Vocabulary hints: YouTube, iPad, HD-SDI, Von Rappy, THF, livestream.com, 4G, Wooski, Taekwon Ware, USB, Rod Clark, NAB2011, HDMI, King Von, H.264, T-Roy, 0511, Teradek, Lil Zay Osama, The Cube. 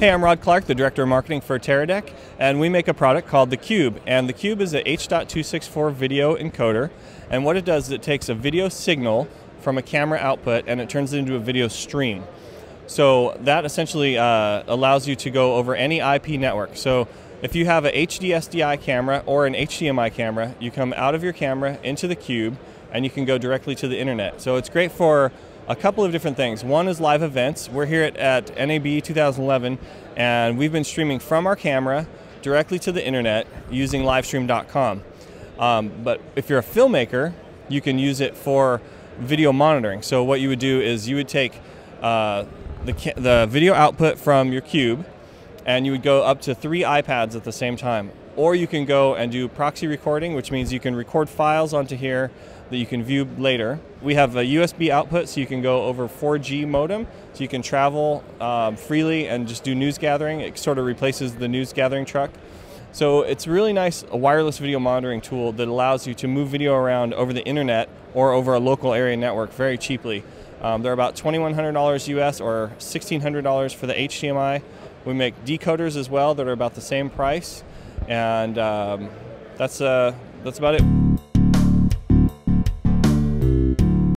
Hey, I'm Rod Clark, the Director of Marketing for Teradek, and we make a product called The Cube. And The Cube is a H.264 video encoder, and what it does is it takes a video signal from a camera output and it turns it into a video stream. So that essentially allows you to go over any IP network. So if you have a HD-SDI camera or an HDMI camera, you come out of your camera into the Cube and you can go directly to the internet. So it's great for a couple of different things. One is live events. We're here at NAB2011 and we've been streaming from our camera directly to the internet using livestream.com. But if you're a filmmaker, you can use it for video monitoring. So what you would do is you would take the video output from your Cube and you would go up to 3 iPads at the same time. Or you can go and do proxy recording, which means you can record files onto here that you can view later. We have a USB output, so you can go over 4G modem, so you can travel freely and just do news gathering. It sort of replaces the news gathering truck. So it's really nice, a wireless video monitoring tool that allows you to move video around over the internet or over a local area network very cheaply. They're about $2,100 US or $1,600 for the HDMI. We make decoders as well that are about the same price. And that's about it.